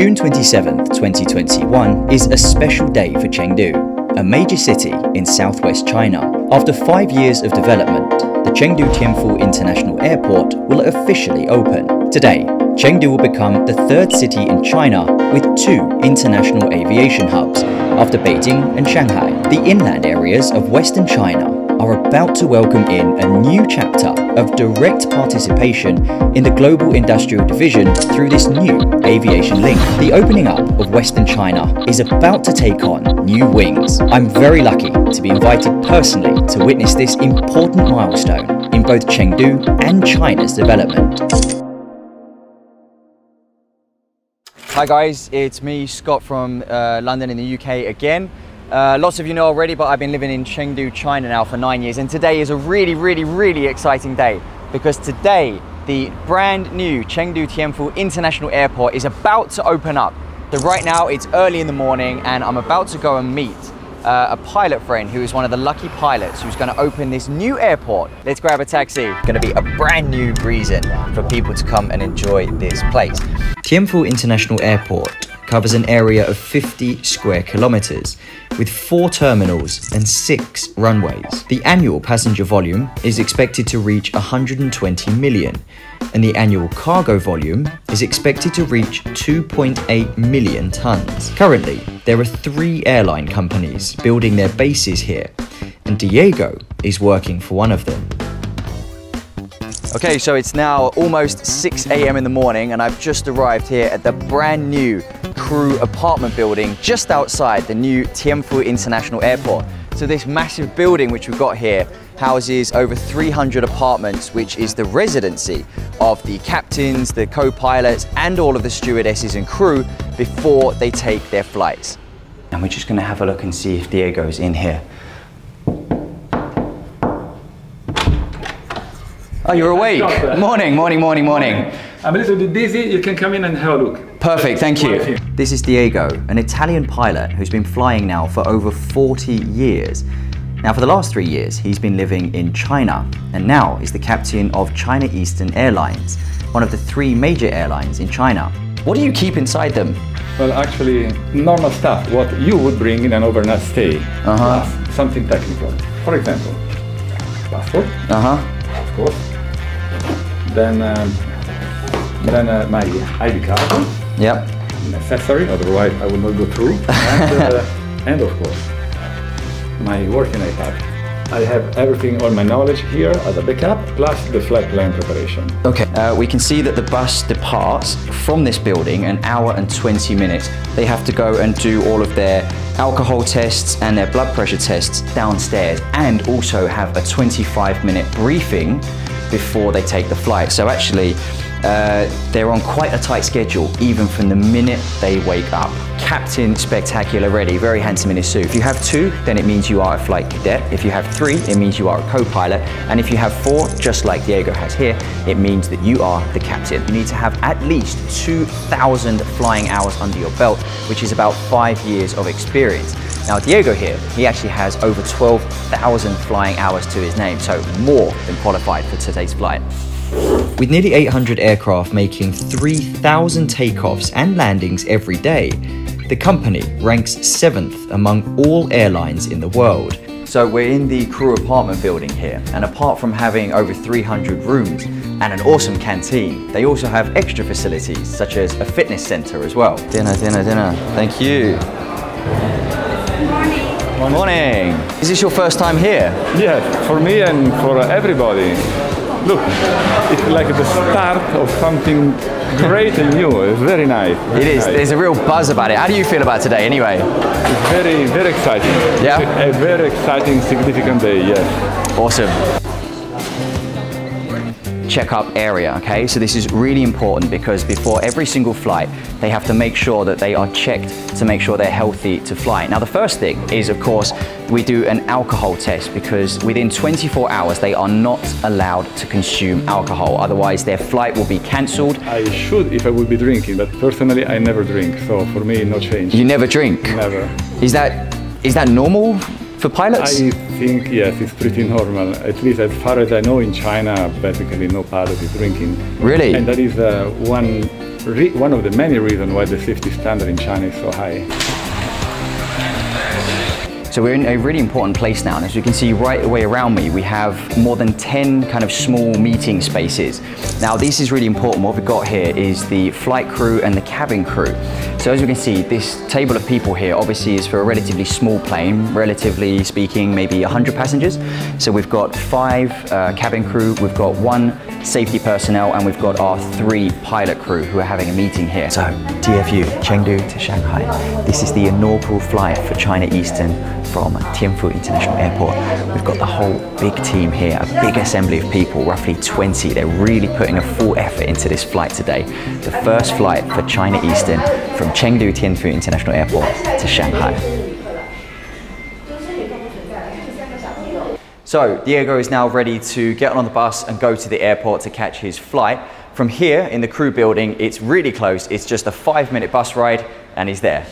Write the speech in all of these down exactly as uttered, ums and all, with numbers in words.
June twenty-seventh, twenty twenty-one is a special day for Chengdu, a major city in southwest China. After five years of development, the Chengdu Tianfu International Airport will officially open. Today, Chengdu will become the third city in China with two international aviation hubs, after Beijing and Shanghai. The inland areas of western China are about to welcome in a new chapter of direct participation in the global industrial division through this new aviation link. The opening up of Western China is about to take on new wings. I'm very lucky to be invited personally to witness this important milestone in both Chengdu and China's development. Hi guys, it's me, Scott, from uh, London in the U K again. Uh, lots of you know already, but I've been living in Chengdu, China now for nine years, and today is a really, really, really exciting day, because today the brand new Chengdu Tianfu International Airport is about to open up. So right now it's early in the morning and I'm about to go and meet uh, a pilot friend who is one of the lucky pilots who's going to open this new airport. Let's grab a taxi. It's going to be a brand new reason for people to come and enjoy this place. Tianfu International Airport covers an area of fifty square kilometers with four terminals and six runways. The annual passenger volume is expected to reach one hundred twenty million, and the annual cargo volume is expected to reach two point eight million tons. Currently, there are three airline companies building their bases here, and Diego is working for one of them. Okay, so it's now almost six A M in the morning and I've just arrived here at the brand new crew apartment building just outside the new Tianfu International Airport. So this massive building which we've got here houses over three hundred apartments, which is the residency of the captains, the co-pilots and all of the stewardesses and crew before they take their flights. And we're just going to have a look and see if Diego's in here. Oh, you're awake. Morning, morning, morning, morning. I'm a little bit busy. You can come in and have a look. Perfect, thank you. This is Diego, an Italian pilot who's been flying now for over forty years. Now, for the last three years, he's been living in China, and now is the captain of China Eastern Airlines, one of the three major airlines in China. What do you keep inside them? Well, actually, normal stuff, what you would bring in an overnight stay. Uh-huh. Plus something technical. For example, passport. Uh-huh. Of course. Then, um, then uh, my I D card. Yep. Necessary, otherwise I will not go through. And, uh, and of course, my working iPad. I have everything, all my knowledge here as a backup, plus the flight plan preparation. Okay, uh, we can see that the bus departs from this building an hour and twenty minutes. They have to go and do all of their alcohol tests and their blood pressure tests downstairs, and also have a twenty-five minute briefing before they take the flight. So actually, uh, they're on quite a tight schedule, even from the minute they wake up. Captain Spectacular Ready, very handsome in his suit. If you have two, then it means you are a flight cadet. If you have three, it means you are a co-pilot. And if you have four, just like Diego has here, it means that you are the captain. You need to have at least two thousand flying hours under your belt, which is about five years of experience. Now, Diego here, he actually has over twelve thousand flying hours to his name, so more than qualified for today's flight. With nearly eight hundred aircraft making three thousand takeoffs and landings every day, the company ranks seventh among all airlines in the world. So we're in the crew apartment building here, and apart from having over three hundred rooms and an awesome canteen, they also have extra facilities such as a fitness center as well. Dinner, dinner, dinner. Thank you. Morning. Morning. Is this your first time here? Yeah, for me and for everybody. Look, it's like the start of something great and new. It's very nice. Very it is. Nice. There's a real buzz about it. How do you feel about today anyway? It's very, very exciting. Yeah. It's a very exciting, significant day, yes. Awesome. Check-up area, okay? So this is really important because before every single flight, they have to make sure that they are checked to make sure they're healthy to fly. Now, the first thing is, of course, we do an alcohol test, because within twenty-four hours, they are not allowed to consume alcohol. Otherwise, their flight will be cancelled. I should if I would be drinking, but personally, I never drink. So for me, no change. You never drink? Never. Is that, is that normal for pilots? I think, yes, it's pretty normal. At least as far as I know in China, basically no pilot is drinking. Really? And that is uh, one re one of the many reasons why the safety standard in China is so high. So we're in a really important place now, and as you can see right away around me, we have more than ten kind of small meeting spaces. Now this is really important. What we've got here is the flight crew and the cabin crew. So as you can see, this table of people here obviously is for a relatively small plane, relatively speaking, maybe one hundred passengers. So we've got five uh, cabin crew, we've got one safety personnel, and we've got our three pilot crew who are having a meeting here. So T F U, Chengdu to Shanghai. This is the inaugural flight for China Eastern from Tianfu International Airport. We've got the whole big team here, a big assembly of people, roughly twenty. They're really putting a full effort into this flight today. The first flight for China Eastern from Chengdu Tianfu International Airport to Shanghai. So Diego is now ready to get on the bus and go to the airport to catch his flight. From here in the crew building, it's really close. It's just a five minute bus ride and he's there.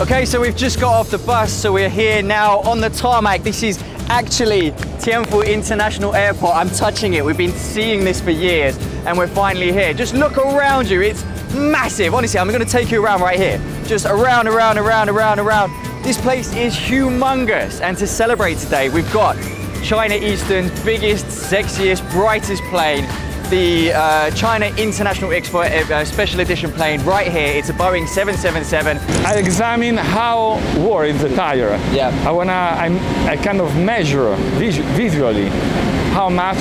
Okay, so we've just got off the bus, so we're here now on the tarmac. This is actually Tianfu International Airport. I'm touching it. We've been seeing this for years, and we're finally here. Just look around you. It's massive. Honestly, I'm going to take you around right here. Just around, around, around, around, around. This place is humongous, and to celebrate today, we've got China Eastern's biggest, sexiest, brightest plane, the uh, China International Expo uh, Special Edition plane right here. It's a Boeing seven seven seven. I examine how worn is the tire. Yeah. I wanna, I'm, I kind of measure visu visually how much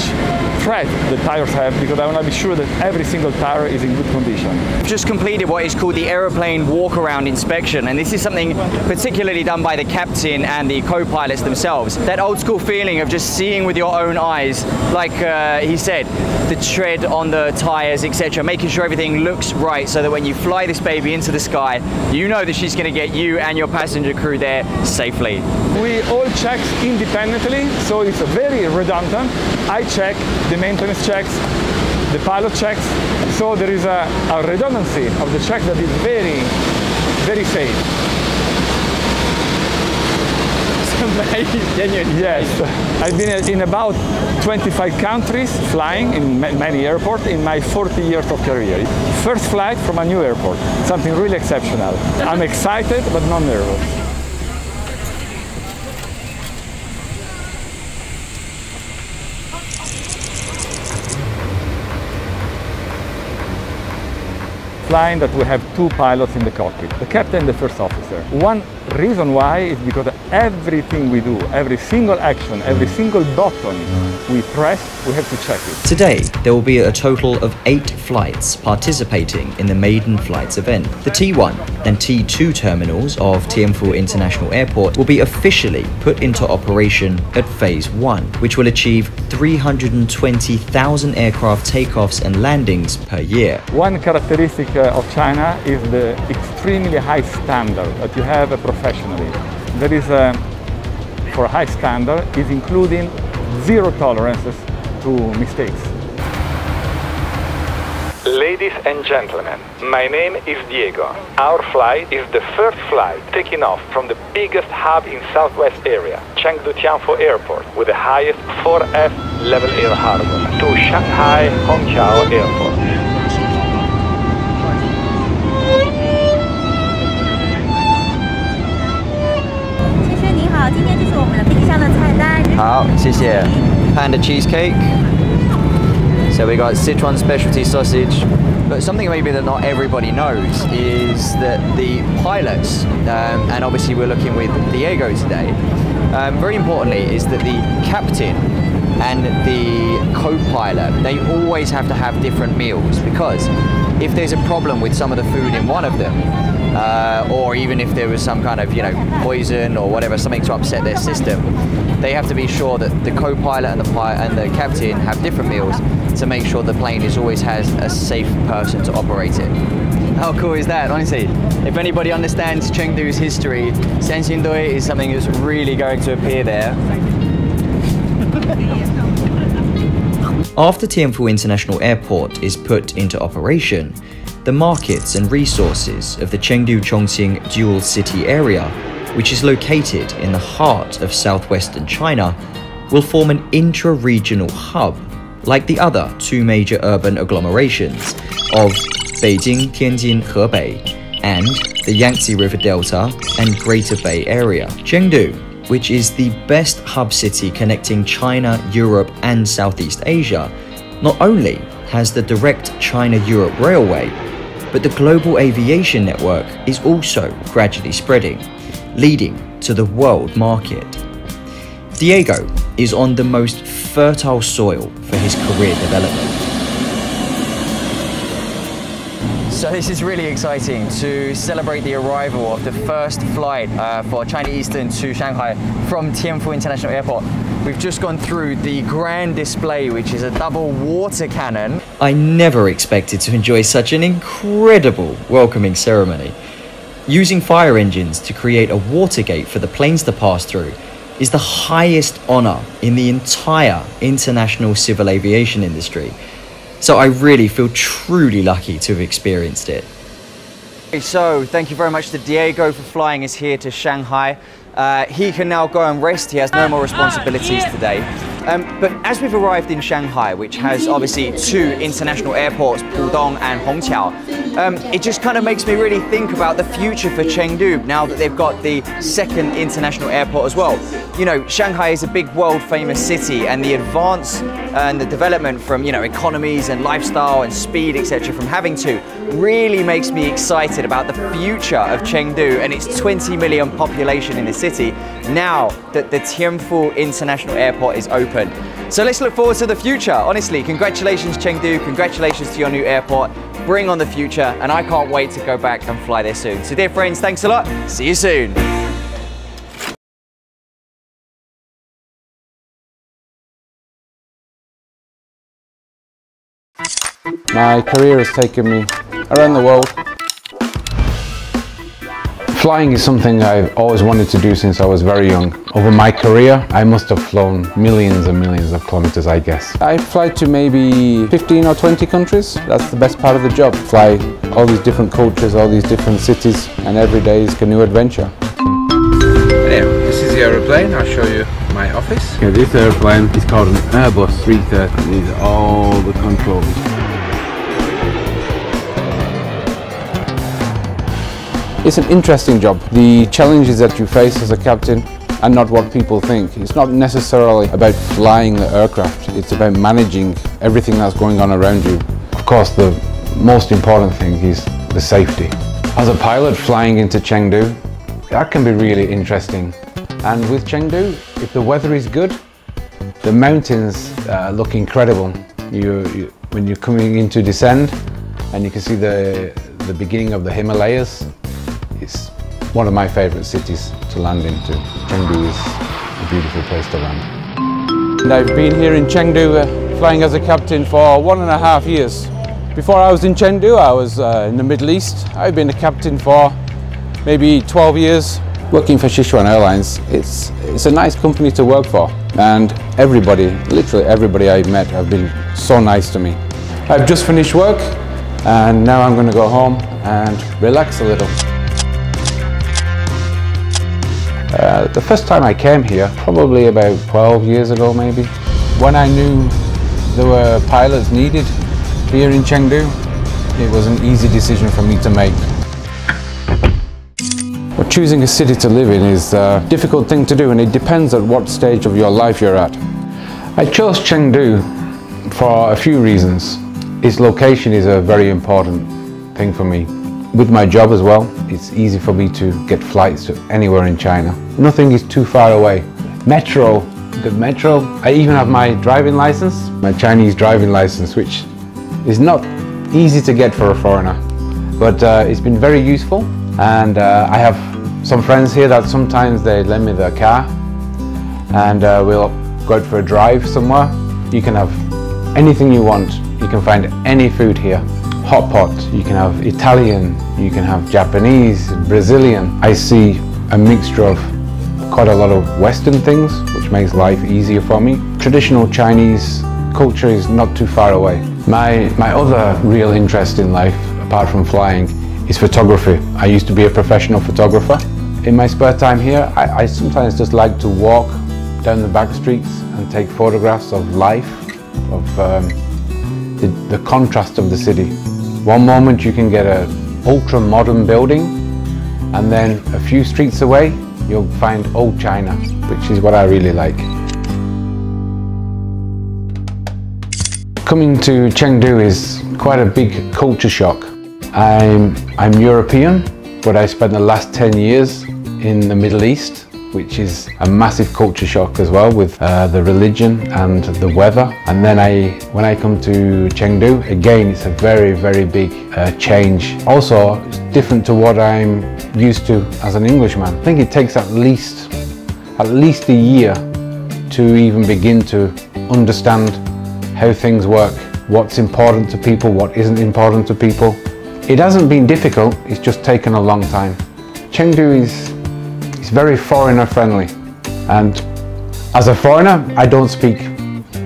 tread the tires have, because I wanna be sure that every single tire is in good condition. Just completed what is called the aeroplane walk-around inspection, and this is something particularly done by the captain and the co-pilots themselves. That old-school feeling of just seeing with your own eyes, like uh, he said, the tread on the tires, et cetera, making sure everything looks right so that when you fly this baby into the sky, you know that she's gonna get you and your passenger crew there safely. We all check independently, so it's very redundant. I check the maintenance checks, the pilot checks, so there is a, a redundancy of the check that is very, very safe. Yes, I've been in about twenty-five countries flying in many airports in my forty years of career. First flight from a new airport, something really exceptional. I'm excited but not nervous. Flying that we have two pilots in the cockpit, the captain and the first officer. One reason why is because everything we do, every single action, every single button we press, we have to check it. Today, there will be a total of eight flights participating in the Maiden Flights event. The T one and T two terminals of Tianfu International Airport will be officially put into operation at phase one, which will achieve three hundred twenty thousand aircraft takeoffs and landings per year. One characteristic of China is the extremely high standard that you have professionally. There is a, for high standard, is including zero tolerances to mistakes. Ladies and gentlemen, my name is Diego. Our flight is the first flight taking off from the biggest hub in Southwest area, Chengdu Tianfu Airport, with the highest four F level air harbor, to Shanghai Hongqiao Airport. Wow, this year, panda cheesecake. So we got Sichuan specialty sausage. But something maybe that not everybody knows is that the pilots, um, and obviously we're looking with Diego today, um, very importantly is that the captain and the co-pilot, they always have to have different meals, because if there's a problem with some of the food in one of them, Uh, or even if there was some kind of, you know, poison or whatever, something to upset their system, they have to be sure that the co-pilot and the pilot and the captain have different meals to make sure the plane is always has a safe person to operate it. How cool is that? Honestly, if anybody understands Chengdu's history, Sanxingdui is something that's really going to appear there. After Tianfu International Airport is put into operation, the markets and resources of the Chengdu-Chongqing dual city area, which is located in the heart of southwestern China, will form an intra-regional hub, like the other two major urban agglomerations of Beijing-Tianjin-Hebei and the Yangtze River Delta and Greater Bay Area. Chengdu, which is the best hub city connecting China, Europe and Southeast Asia, not only has the direct China-Europe railway, but the global aviation network is also gradually spreading, leading to the world market. Diego is on the most fertile soil for his career development. So this is really exciting to celebrate the arrival of the first flight uh, for China Eastern to Shanghai from Tianfu International Airport. We've just gone through the grand display, which is a double water cannon. I never expected to enjoy such an incredible welcoming ceremony. Using fire engines to create a water gate for the planes to pass through is the highest honor in the entire international civil aviation industry. So I really feel truly lucky to have experienced it. So thank you very much to Diego for flying us here to Shanghai. Uh, he can now go and rest. He has no more responsibilities today. Um, but as we've arrived in Shanghai, which has obviously two international airports, Pudong and Hongqiao, um, it just kind of makes me really think about the future for Chengdu now that they've got the second international airport as well. You know, Shanghai is a big world-famous city, and the advance and the development from, you know, economies and lifestyle and speed, et cetera, from having two, really makes me excited about the future of Chengdu and its twenty million population in the city now that the Tianfu International Airport is open. So let's look forward to the future. Honestly, congratulations Chengdu, congratulations to your new airport. Bring on the future, and I can't wait to go back and fly there soon. So dear friends, thanks a lot. See you soon. My career has taken me around the world. Flying is something I've always wanted to do since I was very young. Over my career, I must have flown millions and millions of kilometers, I guess. I fly to maybe fifteen or twenty countries. That's the best part of the job. Fly all these different cultures, all these different cities, and every day is a new adventure. Hello, this is the aeroplane. I'll show you my office. Okay, this aeroplane is called an Airbus three thirty. It needs all the controls. It's an interesting job. The challenges that you face as a captain are not what people think. It's not necessarily about flying the aircraft, it's about managing everything that's going on around you. Of course, the most important thing is the safety. As a pilot flying into Chengdu, that can be really interesting. And with Chengdu, if the weather is good, the mountains uh, look incredible. You, you, when you're coming into descend and you can see the, the beginning of the Himalayas, it's one of my favourite cities to land into. Chengdu is a beautiful place to land. And I've been here in Chengdu uh, flying as a captain for one and a half years. Before I was in Chengdu, I was uh, in the Middle East. I've been a captain for maybe twelve years. Working for Sichuan Airlines, it's, it's a nice company to work for. And everybody, literally everybody I've met, have been so nice to me. I've just finished work, and now I'm going to go home and relax a little. Uh, the first time I came here, probably about twelve years ago maybe, when I knew there were pilots needed here in Chengdu, it was an easy decision for me to make. Well, choosing a city to live in is a difficult thing to do, and it depends on what stage of your life you're at. I chose Chengdu for a few reasons. Its location is a very important thing for me. With my job as well, it's easy for me to get flights to anywhere in China. Nothing is too far away. Metro, good metro. I even have my driving license, my Chinese driving license, which is not easy to get for a foreigner. But uh, it's been very useful, and uh, I have some friends here that sometimes they lend me their car, and uh, we'll go out for a drive somewhere. You can have anything you want. You can find any food here. Hot pot, you can have Italian, you can have Japanese, Brazilian. I see a mixture of quite a lot of Western things, which makes life easier for me. Traditional Chinese culture is not too far away. My, my other real interest in life, apart from flying, is photography. I used to be a professional photographer. In my spare time here, I, I sometimes just like to walk down the back streets and take photographs of life, of um, the, the contrast of the city. One moment you can get an ultra-modern building, and then a few streets away you'll find old China, which is what I really like. Coming to Chengdu is quite a big culture shock. I'm, I'm European, but I spent the last ten years in the Middle East, which is a massive culture shock as well, with uh, the religion and the weather. And then I, when I come to Chengdu, again, it's a very, very big uh, change. Also, it's different to what I'm used to as an Englishman. I think it takes at least, at least a year to even begin to understand how things work, what's important to people, what isn't important to people. It hasn't been difficult, it's just taken a long time. Chengdu is It's very foreigner friendly, and as a foreigner I don't speak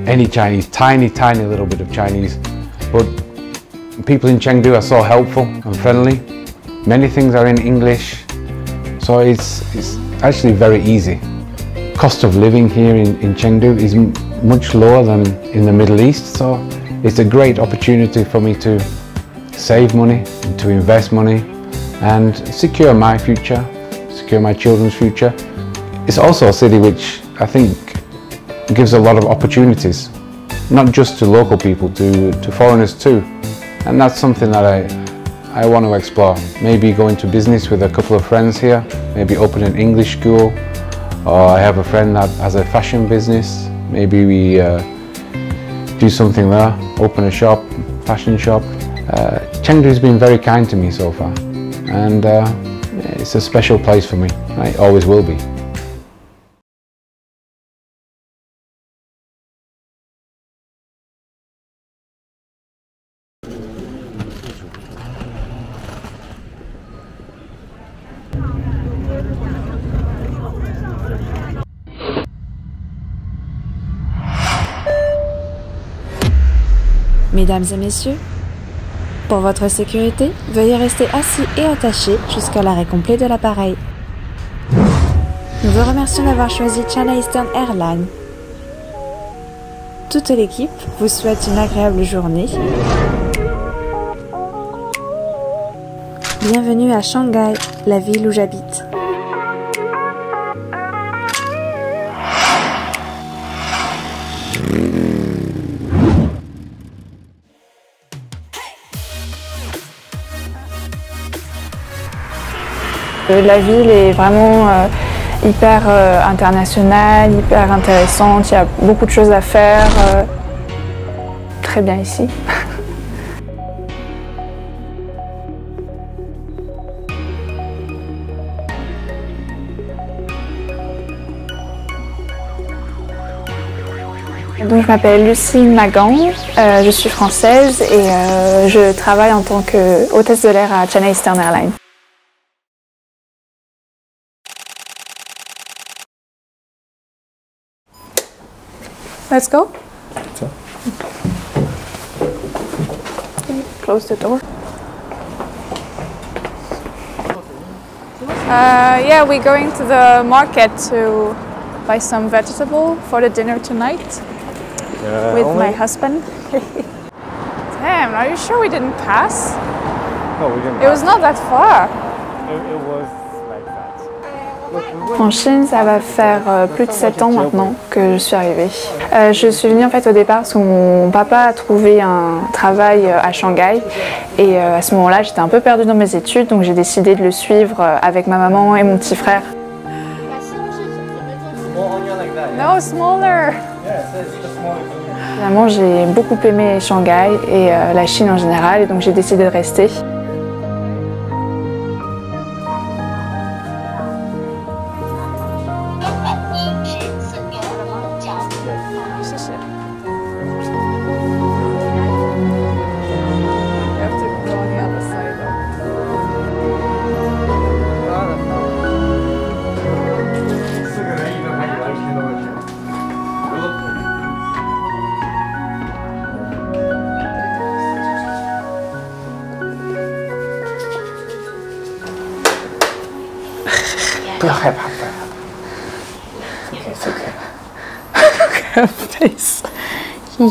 any Chinese, tiny tiny little bit of Chinese, but people in Chengdu are so helpful and friendly. Many things are in English, so it's, it's actually very easy. Cost of living here in, in Chengdu is m much lower than in the Middle East, so it's a great opportunity for me to save money, to invest money and secure my future, secure my children's future. It's also a city which I think gives a lot of opportunities, not just to local people, to, to foreigners too. And that's something that I, I want to explore. Maybe go into business with a couple of friends here, maybe open an English school, or I have a friend that has a fashion business. Maybe we uh, do something there, open a shop, fashion shop. Uh, Chengdu's been very kind to me so far, and uh, it's a special place for me, it always will be. Mesdames et messieurs, pour votre sécurité, veuillez rester assis et attaché jusqu'à l'arrêt complet de l'appareil. Nous vous remercions d'avoir choisi China Eastern Airlines. Toute l'équipe vous souhaite une agréable journée. Bienvenue à Shanghai, la ville où j'habite. La ville est vraiment euh, hyper euh, internationale, hyper intéressante, il y a beaucoup de choses à faire. Euh, très bien ici. Donc, je m'appelle Lucie Magand, euh, je suis française et euh, je travaille en tant qu'hôtesse de l'air à China Eastern Airlines. Let's go. Close the door. Uh, yeah, we're going to the market to buy some vegetable for the dinner tonight uh, with only... my husband. Damn, are you sure we didn't pass? No, we didn't. It was not that far. It, it was. En Chine, ça va faire plus de sept ans maintenant que je suis arrivée. Euh, je suis venue en fait au départ parce que mon papa a trouvé un travail à Shanghai et euh, à ce moment-là, j'étais un peu perdue dans mes études, donc j'ai décidé de le suivre avec ma maman et mon petit frère. No, smaller. Finalement, j'ai beaucoup aimé Shanghai et euh, la Chine en général, et donc j'ai décidé de rester.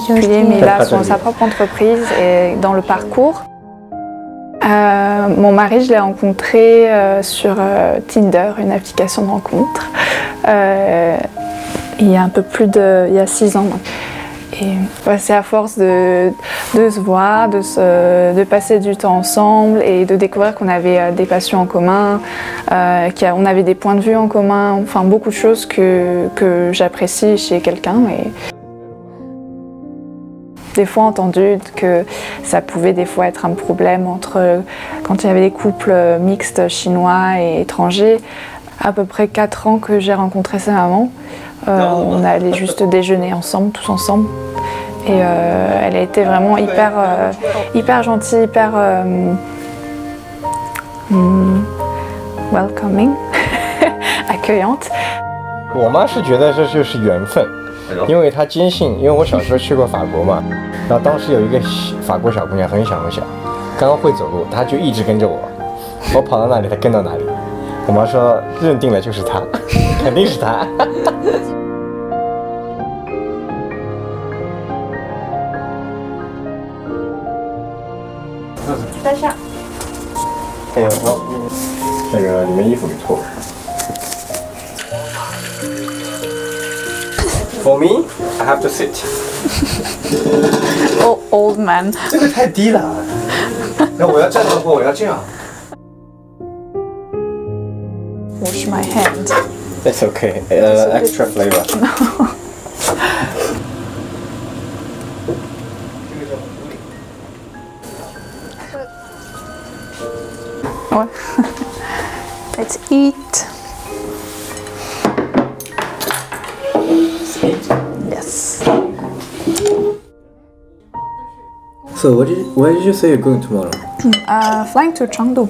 Culé, mais là, son, sa propre entreprise et dans le parcours. Euh, mon mari, je l'ai rencontré euh, sur euh, Tinder, une application de rencontre, euh, il y a un peu plus de... il y a six ans. Et ouais, c'est à force de, de se voir, de, se, de passer du temps ensemble et de découvrir qu'on avait des passions en commun, euh, qu'on avait des points de vue en commun, enfin beaucoup de choses que, que j'apprécie chez quelqu'un. Et... Des fois entendu que ça pouvait des fois être un problème entre quand il y avait des couples mixtes chinois et étrangers. À peu près quatre ans que j'ai rencontré sa maman, euh, on allait juste déjeuner ensemble, tous ensemble. Et euh, elle a été vraiment hyper, euh, hyper gentille, hyper euh, um, welcoming, accueillante. 我妈是觉得这就是缘分。 因为他坚信，因为我小时候去过法国嘛，然后当时有一个法国小姑娘很小很小，刚刚会走路，她就一直跟着我，我跑到哪里她跟到哪里。我妈说认定了就是她，肯定是她。在下。哎呀，好，那个里面衣服给脱了。 For me, I have to sit. Oh, old man. 这个太低了。那我要站的话，我要这样。Wash my hand. That's okay. Uh, extra flavor. No. 哦。Let's eat. Yes. So, what did you, where did you say you're going tomorrow? Uh, flying to Chengdu.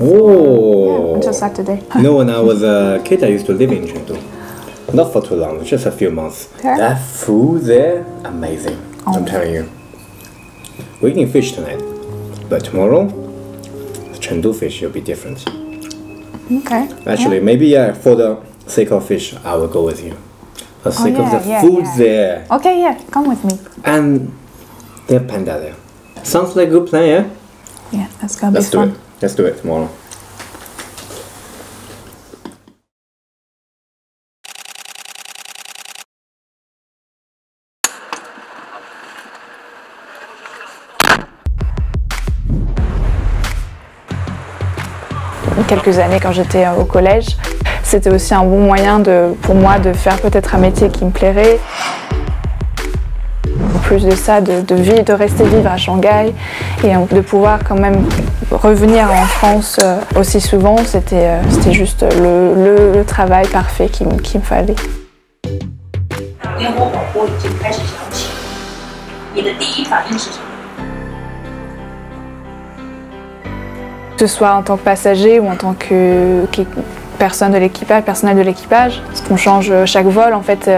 Oh! Yeah, just Saturday. You know, when I was a kid, I used to live in Chengdu. Not for too long, just a few months. Yeah. That food there, amazing. Oh. I'm telling you. We're eating fish tonight, but tomorrow, the Chengdu fish will be different. Okay. Actually, yeah. maybe yeah, for the sake of fish, I will go with you. For the sake oh, yeah, of the yeah, food yeah. there. Okay, yeah, come with me. And the panda there. Sounds like a good plan, yeah? Yeah, that's gonna Let's be fun. Let's do it. Let's do it tomorrow. Quelques années quand j'étais au collège, c'était aussi un bon moyen de, pour moi de faire peut-être un métier qui me plairait. En plus de ça, de, de, vivre, de rester vivre à Shanghai et de pouvoir quand même revenir en France aussi souvent, c'était juste le, le, le travail parfait qu'il qu'il me fallait. Que ce soit en tant que passager ou en tant que... que personne de l'équipage, personnel de l'équipage. Parce qu'on change chaque vol, en fait,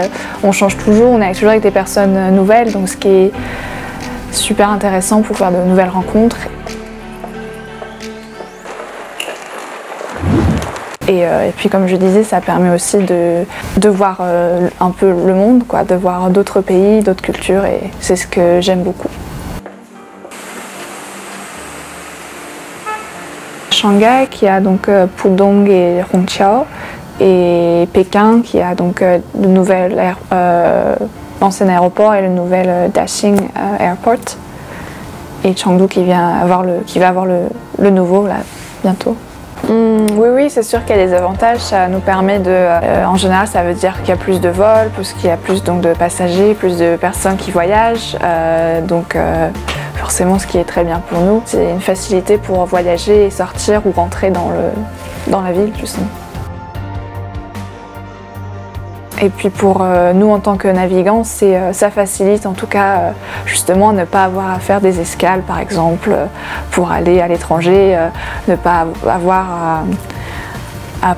on change toujours, on est toujours avec des personnes nouvelles, donc ce qui est super intéressant pour faire de nouvelles rencontres. Et, euh, et puis comme je disais, ça permet aussi de, de voir euh, un peu le monde, quoi, de voir d'autres pays, d'autres cultures, et c'est ce que j'aime beaucoup. Shanghai qui a donc Pudong et Hongqiao et Pékin qui a donc le nouvel air, euh, ancien aéroport et le nouvel Daxing Airport et Chengdu qui, vient avoir le, qui va avoir le, le nouveau là bientôt. Mmh, oui, oui, c'est sûr qu'il y a des avantages, ça nous permet de... Euh, en général, ça veut dire qu'il y a plus de vols, parce qu'il y a plus donc, de passagers, plus de personnes qui voyagent, euh, donc euh, forcément ce qui est très bien pour nous. C'est une facilité pour voyager et sortir ou rentrer dans, le, dans la ville, justement. Et puis pour euh, nous, en tant que navigants, euh, ça facilite en tout cas euh, justement ne pas avoir à faire des escales, par exemple, euh, pour aller à l'étranger, euh, ne pas avoir à, à,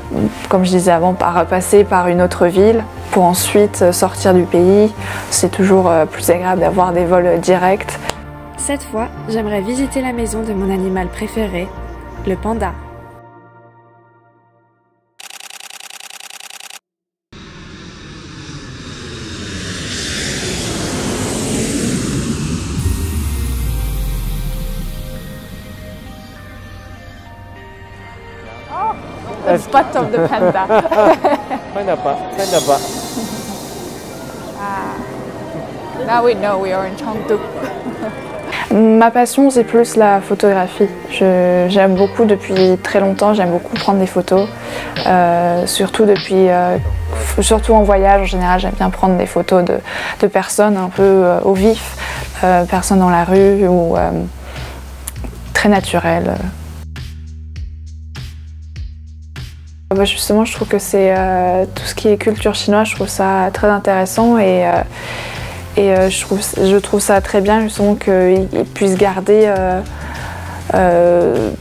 comme je disais avant, à repasser par une autre ville pour ensuite sortir du pays. C'est toujours euh, plus agréable d'avoir des vols directs. Cette fois, j'aimerais visiter la maison de mon animal préféré, le panda. the butt of the panda. Panda butt, panda butt. Ah, now we know we are in Chengdu. Ma passion, c'est plus la photographie. J'aime beaucoup depuis très longtemps, j'aime beaucoup prendre des photos. Euh, surtout depuis... Euh, Surtout en voyage, en général, j'aime bien prendre des photos de, de personnes un peu euh, au vif, euh, personnes dans la rue ou euh, très naturelles. Ah bah justement, je trouve que c'est euh, tout ce qui est culture chinoise, je trouve ça très intéressant et, euh, et euh, je, trouve, je trouve ça très bien justement qu'ils puissent garder euh, euh,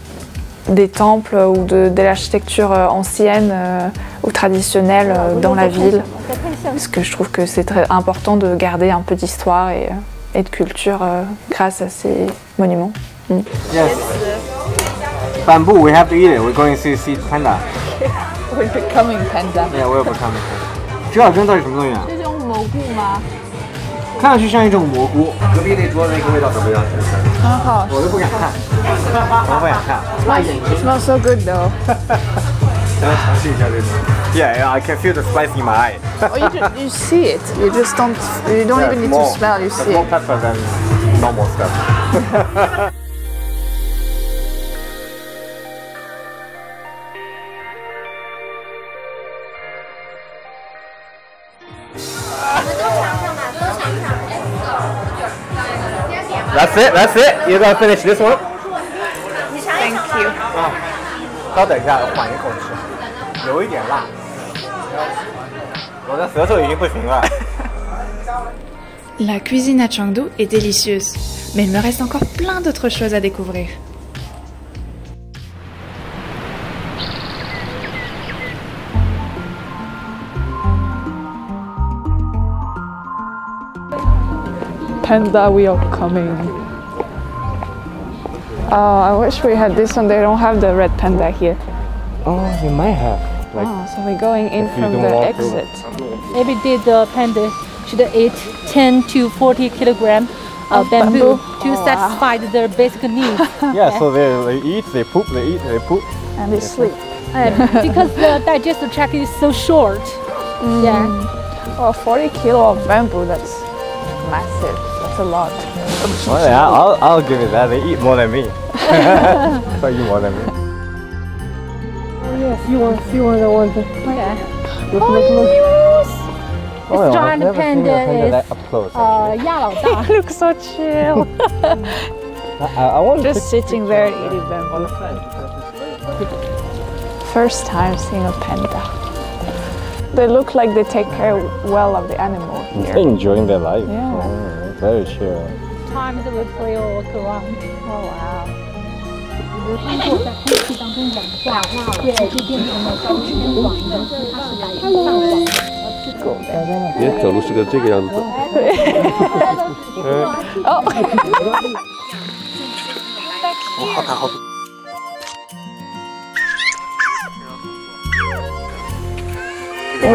des temples ou de, de l'architecture ancienne euh, ou traditionnelle euh, dans la ville, parce que je trouve que c'est très important de garder un peu d'histoire et, et de culture euh, grâce à ces monuments. Mm. Yes. Bamboo, we have to eat it. We're going to see panda. We're becoming panda. Yeah, we're becoming panda. 这真的是什么东西啊？这种蘑菇吗？看上去像一种蘑菇。隔壁那桌那个味道怎么样？很好。我都不敢看，我不敢看。It smells so good though. 想尝试一下这种。Yeah, yeah, I can feel the spice in my eye. Oh, you just, you see it. You just don't. You don't even need to smell. You see it. More pepper than normal stuff. That's it, that's it. You're gonna finish this one? Thank you. Oh, 稍等一下，我缓一口吃，有一点辣，我的舌头已经不行了。La cuisine à Chengdu est délicieuse, mais il me reste encore plein d'autres choses à découvrir. Panda, we are coming. Oh, I wish we had this one. They don't have the red panda here. Oh, you might have. Like, oh, so we're going in from the exit. Every day the panda should eat ten to forty kilograms of bamboo, bamboo to oh, satisfy wow. their basic needs. Yeah, yeah, so they, they eat, they poop, they eat, they poop. And they, they sleep. Yeah. Because the digestive tract is so short. Mm. Yeah. Oh, forty kilo of bamboo, that's massive. A lot. Well, yeah, I'll, I'll give it that. They eat more than me. They eat more than me. Oh, yes, you want to see one, I want to. Yeah. Look, look, look. This oh, giant panda is uh, he looks so chill. I, I Just sitting there and eating bamboo. First time seeing a panda. They look like they take care well of the animal here. They're enjoying their life. Yeah. Oh. Very chill. Times that we play all around. Oh wow. Hello.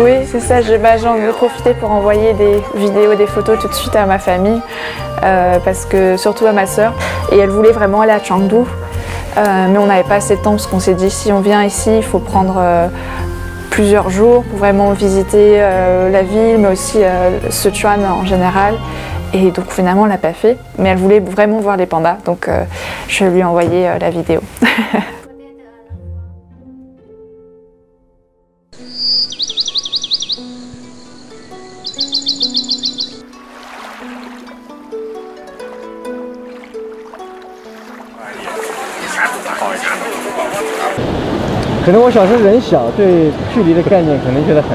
Oui, c'est ça, j'ai envie de profiter pour envoyer des vidéos, des photos tout de suite à ma famille, euh, parce que, surtout à ma sœur, et elle voulait vraiment aller à Chengdu, euh, mais on n'avait pas assez de temps parce qu'on s'est dit si on vient ici, il faut prendre euh, plusieurs jours pour vraiment visiter euh, la ville, mais aussi euh, Sichuan en général, et donc finalement on l'a pas fait, mais elle voulait vraiment voir les pandas, donc euh, je lui ai envoyé euh, la vidéo.可能我小时候人小，对距离的概念可能觉得很，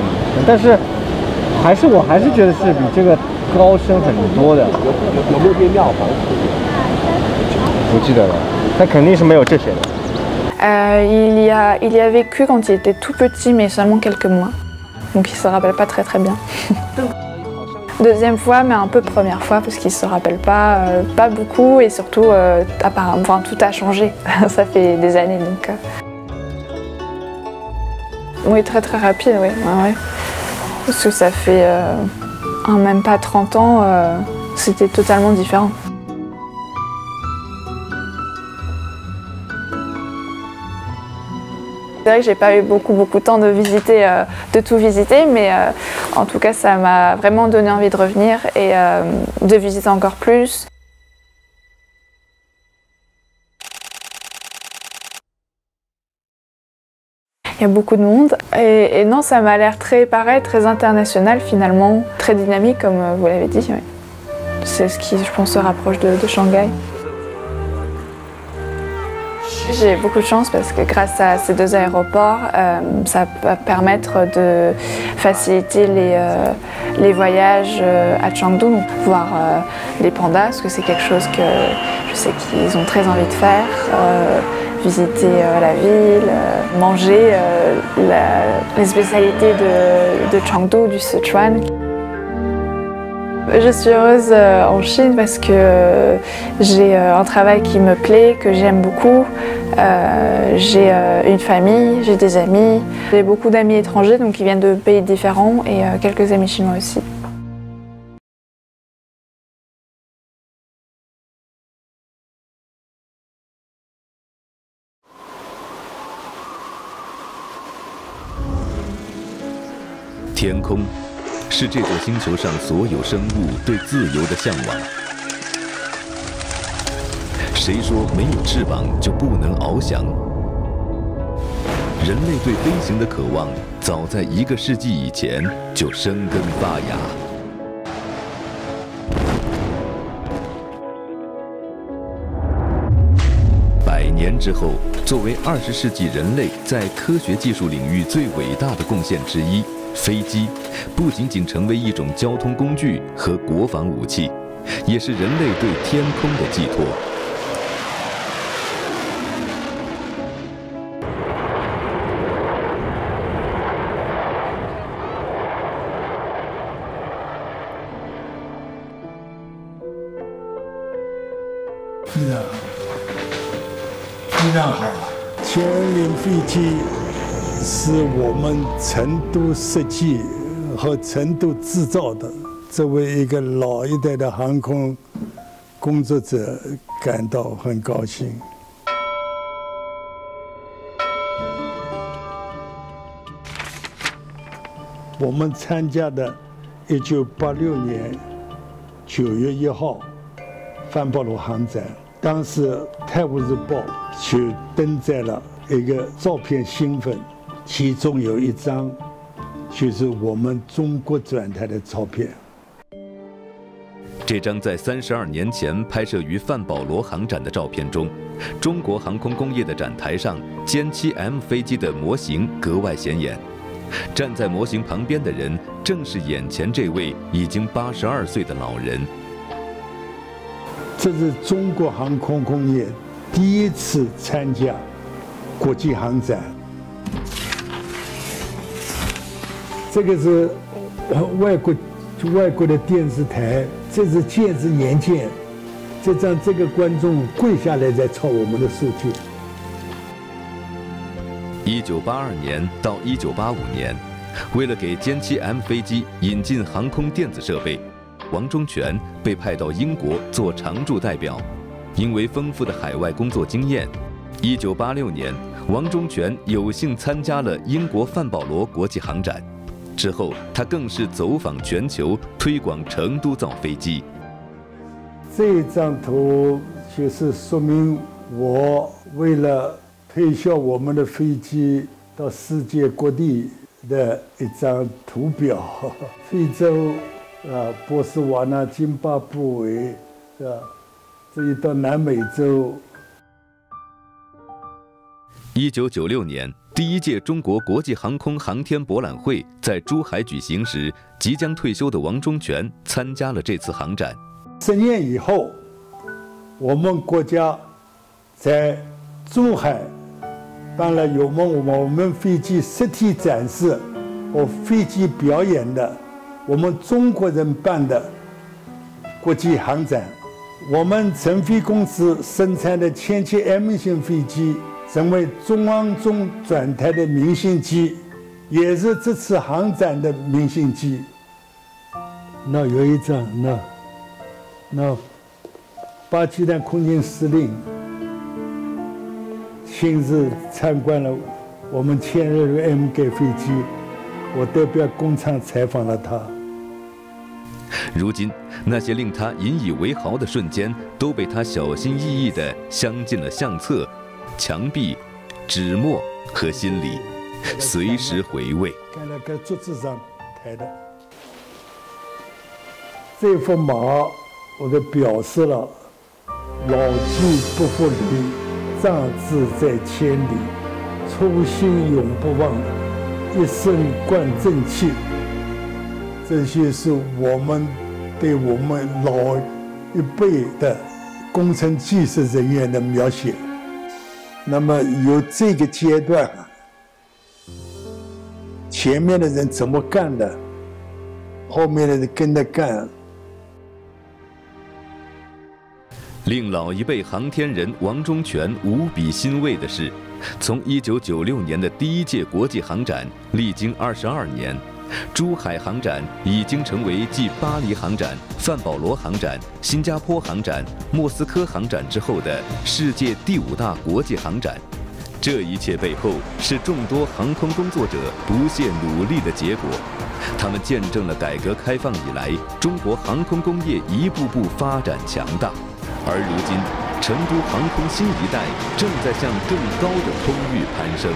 但是还是我还是觉得是比这个高深很多的。有没有变庙？不记得了，那肯定是没有这些的。呃 il y a il y a vécu quand il était tout petit, mais seulement quelques mois, donc il se rappelle pas très très bien. Deuxième fois, mais un peu première fois, parce qu'il se rappelle pas, euh, pas beaucoup, et surtout, euh, apparemment, enfin, tout a changé. Ça fait des années, donc. Euh... Oui, très très rapide, oui. Ah, ouais. Parce que ça fait euh, un, même pas trente ans, euh, c'était totalement différent. c'est vrai que j'ai pas eu beaucoup beaucoup de temps de visiter, euh, de tout visiter, mais euh, en tout cas ça m'a vraiment donné envie de revenir et euh, de visiter encore plus. Il y a beaucoup de monde et, et non, ça m'a l'air très pareil, très international finalement, très dynamique comme vous l'avez dit. Oui. C'est ce qui, je pense, se rapproche de, de Shanghai. J'ai beaucoup de chance parce que grâce à ces deux aéroports, euh, ça va permettre de faciliter les, euh, les voyages à Chengdu, voir euh, les pandas, parce que c'est quelque chose que je sais qu'ils ont très envie de faire, euh, visiter euh, la ville, euh, manger euh, la, les spécialités de, de Chengdu, du Sichuan. Je suis heureuse en Chine parce que j'ai un travail qui me plaît, que j'aime beaucoup. Euh, j'ai une famille, j'ai des amis. J'ai beaucoup d'amis étrangers, donc qui viennent de pays différents, et quelques amis chinois aussi. Tiankong. 是这座星球上所有生物对自由的向往。谁说没有翅膀就不能翱翔？人类对飞行的渴望，早在一个世纪以前就生根发芽。百年之后，作为二十世纪人类在科学技术领域最伟大的贡献之一。 飞机不仅仅成为一种交通工具和国防武器，也是人类对天空的寄托。非常好，非常好，全民飞机。 是我们成都设计和成都制造的。作为一个老一代的航空工作者，感到很高兴。我们参加的一九八六年九月一号范伯鲁航展，当时《泰晤士报》就登载了一个照片兴奋。 其中有一张，就是我们中国转台的照片。这张在三十二年前拍摄于范保罗航展的照片中，中国航空工业的展台上，歼七 M 飞机的模型格外显眼。站在模型旁边的人，正是眼前这位已经八十二岁的老人。这是中国航空工业第一次参加国际航展。 这个是外国外国的电视台，这是建制年鉴，这张这个观众跪下来在抄我们的数据。一九八二年到一九八五年，为了给歼七 M 飞机引进航空电子设备，王中全被派到英国做常驻代表。因为丰富的海外工作经验，一九八六年，王中全有幸参加了英国范保罗国际航展。 之后，他更是走访全球，推广成都造飞机。这张图就是说明我为了推销我们的飞机到世界各地的一张图表：非洲、啊波斯瓦纳、津巴布韦，是吧？这一到南美洲。一九九六年。 第一届中国国际航空航天博览会在珠海举行时，即将退休的王中全参加了这次航展。十年以后，我们国家在珠海办了有我们我们飞机实体展示和飞机表演的，我们中国人办的国际航展。我们成飞公司生产的歼七 M 型飞机。 成为中央中转台的明星机，也是这次航展的明星机。那有一张，那那巴基斯坦空军司令亲自参观了我们签约了 M K 飞机，我代表工厂采访了他。如今，那些令他引以为豪的瞬间，都被他小心翼翼地镶进了相册、墙壁、纸墨和心里，随时回味。看那个桌子上抬的这幅马，我就表示了老骥不伏枥，壮志在千里，初心永不忘，一生贯正气。这些是我们对我们老一辈的工程技术人员的描写。那么有这个阶段，前面的人怎么干的，后面的人跟着干。 令老一辈航天人王忠全无比欣慰的是，从一九九六年的第一届国际航展历经二十二年，珠海航展已经成为继巴黎航展、范保罗航展、新加坡航展、莫斯科航展之后的世界第五大国际航展。这一切背后是众多航空工作者不懈努力的结果。 他们见证了改革开放以来中国航空工业一步步发展强大，而如今，成都航空新一代正在向更高的空域攀升。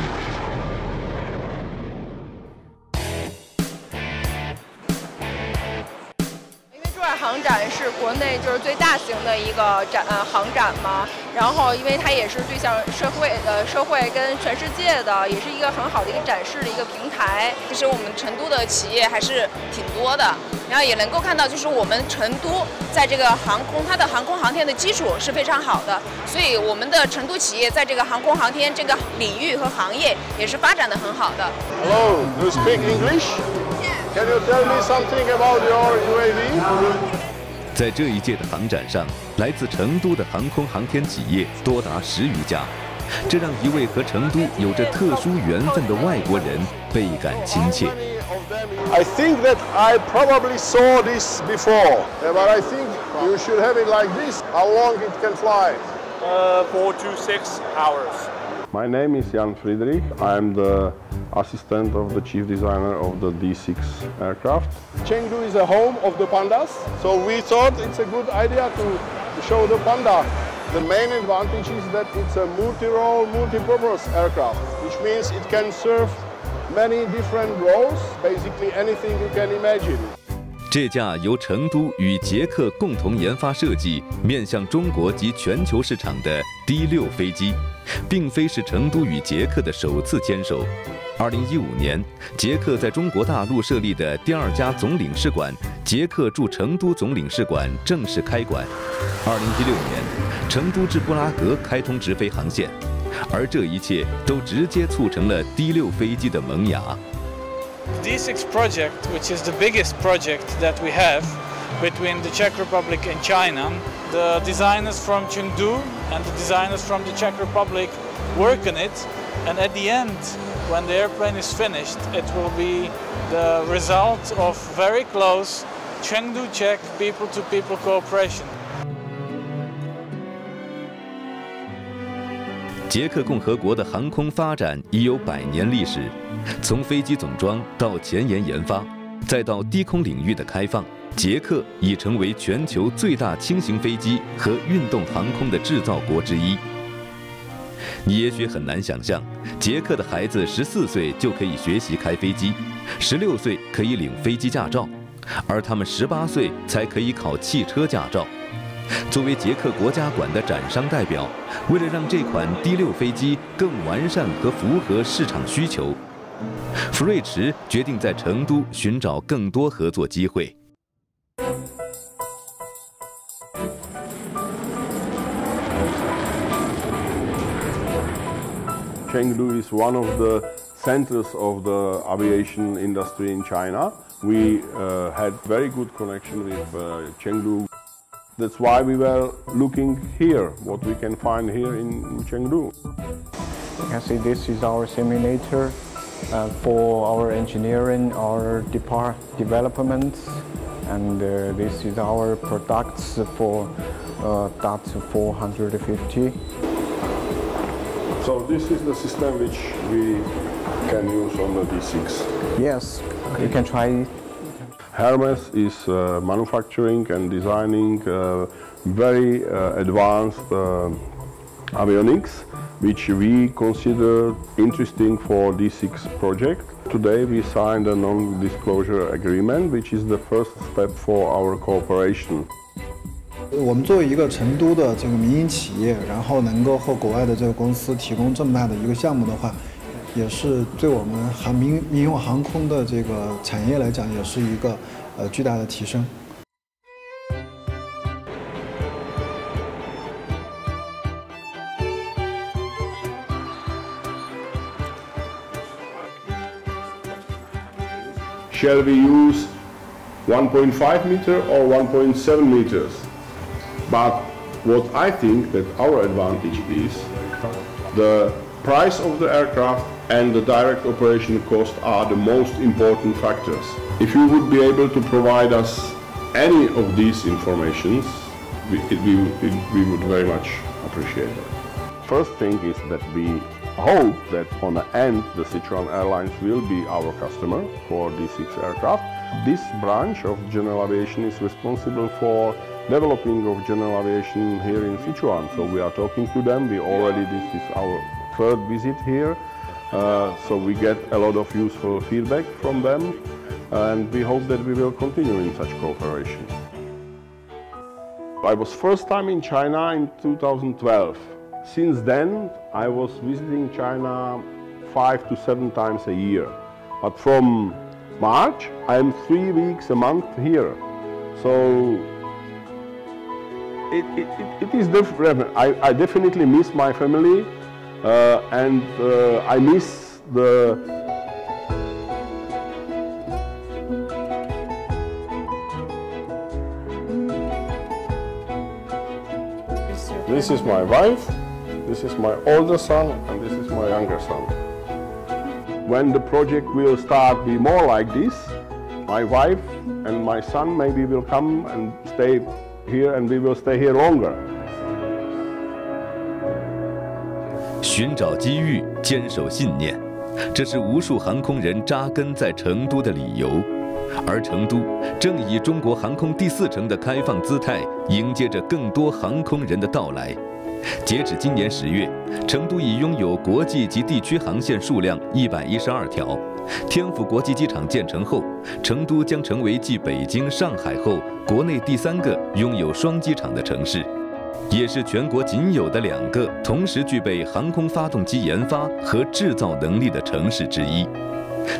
因为珠海航展是国内就是最大型的一个展呃航展嘛，然后因为它也是对象社会的社会跟全世界的，也是一个很好的一个展示的一个平台。 其实我们成都的企业还是挺多的，然后也能够看到，就是我们成都在这个航空，它的航空航天的基础是非常好的，所以我们的成都企业在这个航空航天这个领域和行业也是发展的很好的。Hello, do you speak English? Can you tell me something about your U A V? 在这一届的航展上，来自成都的航空航天企业多达十余家。 这让一位和成都有着特殊缘分的外国人倍感亲切。I think that I probably saw this before, but I think you should have it like this. How long it can fly? Uh, four to six hours. My name is Jan Friedrich. I'm the assistant of the chief designer of the D six aircraft. Chengdu is the home of the pandas, so we thought it's a good idea to show the panda. The main advantage is that it's a multi-role, multi-purpose aircraft, which means it can serve many different roles, basically anything you can imagine. 这架由成都与捷克共同研发设计、面向中国及全球市场的 D 六 飞机，并非是成都与捷克的首次牵手。二零一五年，捷克在中国大陆设立的第二家总领事馆——捷克驻成都总领事馆正式开馆。二零一六年，成都至布拉格开通直飞航线，而这一切都直接促成了 D 六 飞机的萌芽。 The D six project, which is the biggest project that we have between the Czech Republic and China, the designers from Chengdu and the designers from the Czech Republic work on it, and at the end, when the airplane is finished, it will be the result of very close Chengdu-Czech people-to-people cooperation. 捷克共和国的航空发展已有百年历史，从飞机总装到前沿研发，再到低空领域的开放，捷克已成为全球最大轻型飞机和运动航空的制造国之一。你也许很难想象，捷克的孩子十四岁就可以学习开飞机，十六岁可以领飞机驾照，而他们十八岁才可以考汽车驾照。 作为捷克国家馆的展商代表，为了让这款 D 六 飞机更完善和符合市场需求，福瑞驰决定在成都寻找更多合作机会。Chengdu is one of the centers of the aviation industry in China. We uh, had very good connection with uh, Chengdu. That's why we were looking here, what we can find here in Chengdu. You can see this is our simulator uh, for our engineering, our depart developments, and uh, this is our products for uh, T A T U four fifty. So this is the system which we can use on the D six. Yes, okay. You can try. Hermes is uh, manufacturing and designing uh, very uh, advanced uh, avionics, which we consider interesting for D six project. Today we signed a non-disclosure agreement, which is the first step for our cooperation. 我们作为一个成都的这个民营企业，然后能够和国外的这个公司提供这么大的一个项目的话，也是对我们航民民用航空的这个产业来讲，也是一个呃巨大的提升。 Shall we use one point five meter or one point seven meters? But what I think that our advantage is the price of the aircraft and the direct operation cost are the most important factors. If you would be able to provide us any of these informations, we, we, we would very much appreciate it. First thing is that we hope that on the end the Sichuan Airlines will be our customer for D six aircraft. This branch of general aviation is responsible for developing of general aviation here in Sichuan. So we are talking to them. We already, this is our third visit here. Uh, so we get a lot of useful feedback from them, and we hope that we will continue in such cooperation. I was first time in China in two thousand twelve. Since then, I was visiting China five to seven times a year. But from March, I am three weeks a month here. So it, it, it is different. I, I definitely miss my family, uh, and uh, I miss the This is my wife. This is my older son, and this is my younger son. When the project will start be more like this, my wife and my son maybe will come and stay here, and we will stay here longer. 寻找机遇，坚守信念，这是无数航空人扎根在成都的理由。而成都正以中国航空第四城的开放姿态，迎接着更多航空人的到来。 截止今年十月，成都已拥有国际及地区航线数量一百一十二条。天府国际机场建成后，成都将成为继北京、上海后，国内第三个拥有双机场的城市，也是全国仅有的两个同时具备航空发动机研发和制造能力的城市之一。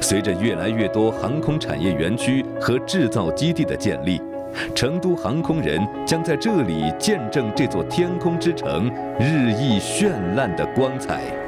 随着越来越多航空产业园区和制造基地的建立， 成都航空人将在这里见证这座天空之城日益绚烂的光彩。